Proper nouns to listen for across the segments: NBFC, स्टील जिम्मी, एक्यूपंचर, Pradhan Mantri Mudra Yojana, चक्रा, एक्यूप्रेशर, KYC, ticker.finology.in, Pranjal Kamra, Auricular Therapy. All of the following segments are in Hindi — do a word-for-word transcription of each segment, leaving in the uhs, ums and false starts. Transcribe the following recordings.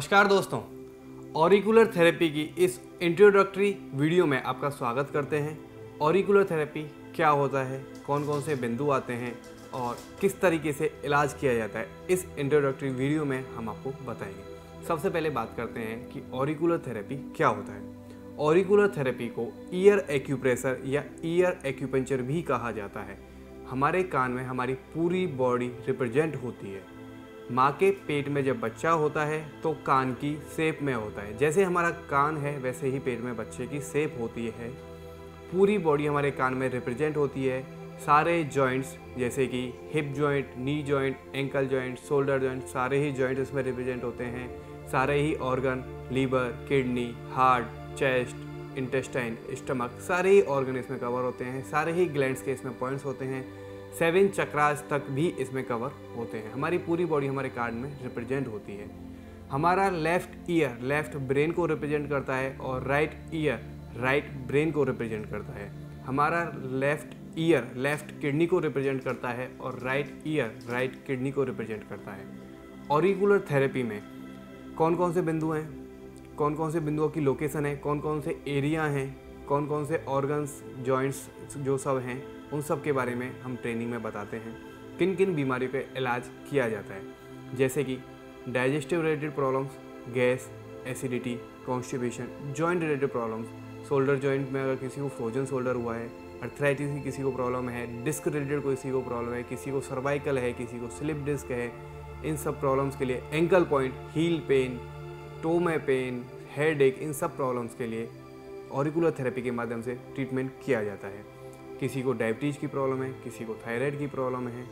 नमस्कार दोस्तों, ऑरिकुलर थेरेपी की इस इंट्रोडक्टरी वीडियो में आपका स्वागत करते हैं। ऑरिकुलर थेरेपी क्या होता है, कौन कौन से बिंदु आते हैं और किस तरीके से इलाज किया जाता है, इस इंट्रोडक्टरी वीडियो में हम आपको बताएंगे। सबसे पहले बात करते हैं कि ऑरिकुलर थेरेपी क्या होता है। ऑरिकुलर थेरेपी को ईयर एक्यूप्रेशर या ईयर एक्यूपंचर भी कहा जाता है। हमारे कान में हमारी पूरी बॉडी रिप्रेजेंट होती है। माँ के पेट में जब बच्चा होता है तो कान की शेप में होता है। जैसे हमारा कान है वैसे ही पेट में बच्चे की शेप होती है। पूरी बॉडी हमारे कान में रिप्रेजेंट होती है। सारे जॉइंट्स जैसे कि hip joint, knee joint, ankle joint, shoulder joint, सारे ही जॉइंट इसमें रिप्रेजेंट होते हैं। सारे ही organ, liver, kidney, heart, chest, intestine, stomach, सारे ही ऑर्गन इसमें कवर होते हैं। सारे ही ग्लैंड्स के इसमें पॉइंट्स होते हैं। सेवन चक्रास तक भी इसमें कवर होते हैं। हमारी पूरी बॉडी हमारे कान में रिप्रेजेंट होती है। हमारा लेफ़्ट ईयर लेफ़्ट ब्रेन को रिप्रेजेंट करता है और राइट ईयर राइट ब्रेन को रिप्रेजेंट करता है। हमारा लेफ़्ट ईयर लेफ़्ट किडनी को रिप्रेजेंट करता है और राइट ईयर राइट किडनी को रिप्रेजेंट करता है। ऑरिकुलर थेरेपी में कौन कौन से बिंदु हैं, कौन कौन से बिंदुओं की लोकेशन है, कौन कौन से एरिया हैं, कौन कौन से ऑर्गन्स, जॉइंट्स जो सब हैं, उन सब के बारे में हम ट्रेनिंग में बताते हैं। किन किन बीमारियों पे इलाज किया जाता है, जैसे कि digestive related problems, gas, acidity, constipation, joint related problems, shoulder joint में अगर किसी को फ्रोजन शोल्डर हुआ है, अर्थराइटिस की किसी को प्रॉब्लम है, डिस्क रिलेटेड किसी को प्रॉब्लम है, किसी को सर्वाइकल है, किसी को स्लिप डिस्क है, इन सब प्रॉब्लम्स के लिए, ankle point, heel pain, toe में पेन, हेड एक, इन सब प्रॉब्लम्स के लिए ऑरिकुलर थेरेपी के माध्यम से ट्रीटमेंट किया जाता है। किसी को डायबिटीज़ की प्रॉब्लम है, किसी को थायराइड की प्रॉब्लम है,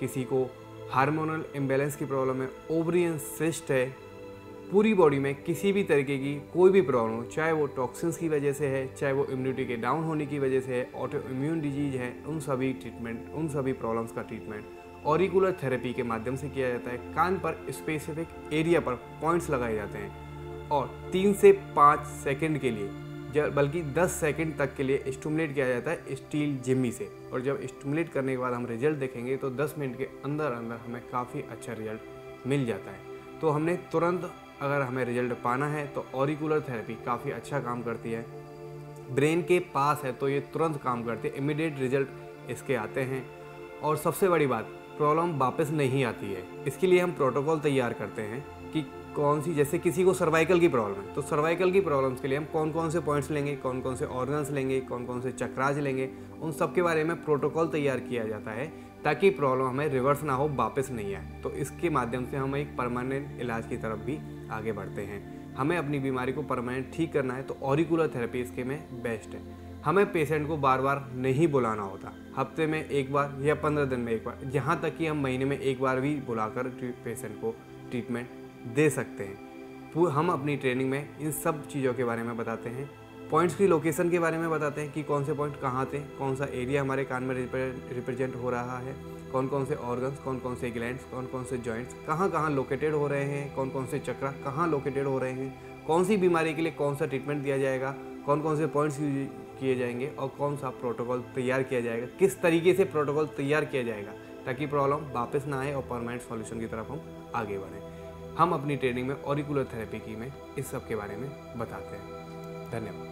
किसी को हार्मोनल इम्बैलेंस की प्रॉब्लम है, ओवरियन सिस्ट है। पूरी बॉडी में किसी भी तरीके की कोई भी प्रॉब्लम हो, चाहे वो टॉक्सिन्स की वजह से है, चाहे वो इम्यूनिटी के डाउन होने की वजह से है, ऑटो इम्यून डिजीज है, उन सभी ट्रीटमेंट उन सभी प्रॉब्लम्स का ट्रीटमेंट ऑरिकुलर थेरेपी के माध्यम से किया जाता है। कान पर स्पेसिफिक एरिया पर पॉइंट्स लगाए जाते हैं और तीन से पाँच सेकेंड के लिए, जब बल्कि दस सेकंड तक के लिए स्टिमुलेट किया जाता है स्टील जिम्मी से। और जब स्टिमुलेट करने के बाद हम रिजल्ट देखेंगे तो दस मिनट के अंदर अंदर हमें काफ़ी अच्छा रिजल्ट मिल जाता है। तो हमने तुरंत अगर हमें रिजल्ट पाना है तो ऑरिकुलर थेरेपी काफ़ी अच्छा काम करती है। ब्रेन के पास है तो ये तुरंत काम करती है, इमीडिएट रिजल्ट इसके आते हैं। और सबसे बड़ी बात, प्रॉब्लम वापस नहीं आती है। इसके लिए हम प्रोटोकॉल तैयार करते हैं कि कौन सी, जैसे किसी को सर्वाइकल की प्रॉब्लम है तो सर्वाइकल की प्रॉब्लम्स के लिए हम कौन कौन से पॉइंट्स लेंगे, कौन कौन से ऑर्गन्स लेंगे, कौन कौन से चक्राज लेंगे, उन सब के बारे में प्रोटोकॉल तैयार किया जाता है ताकि प्रॉब्लम हमें रिवर्स ना हो, वापस नहीं आए। तो इसके माध्यम से हम एक परमानेंट इलाज की तरफ भी आगे बढ़ते हैं। हमें अपनी बीमारी को परमानेंट ठीक करना है तो ऑरिकुलर थेरेपी इसके में बेस्ट है। हमें पेशेंट को बार बार नहीं बुलाना होता। हफ्ते में एक बार या पंद्रह दिन में एक बार, यहाँ तक कि हम महीने में एक बार भी बुलाकर पेशेंट को ट्रीटमेंट दे सकते हैं। हम अपनी ट्रेनिंग में इन सब चीज़ों के बारे में बताते हैं। पॉइंट्स की लोकेशन के बारे में बताते हैं कि कौन से पॉइंट कहाँ थे, कौन सा एरिया हमारे कान में रिप्रेजेंट हो रहा है, कौन कौन से ऑर्गन्स, कौन कौन से ग्लैंड्स, कौन कौन से जॉइंट्स कहाँ कहाँ लोकेटेड हो रहे हैं, कौन कौन से चक्रा कहाँ लोकेटेड हो रहे हैं, कौन सी बीमारी के लिए कौन सा ट्रीटमेंट दिया जाएगा, कौन कौन से पॉइंट्स किए जाएंगे और कौन सा प्रोटोकॉल तैयार किया जाएगा, किस तरीके से प्रोटोकॉल तैयार किया जाएगा ताकि प्रॉब्लम वापस ना आए और परमानेंट सॉल्यूशन की तरफ हम आगे बढ़ें। हम अपनी ट्रेनिंग में ऑरिकुलर थेरेपी की में इस सब के बारे में बताते हैं। धन्यवाद।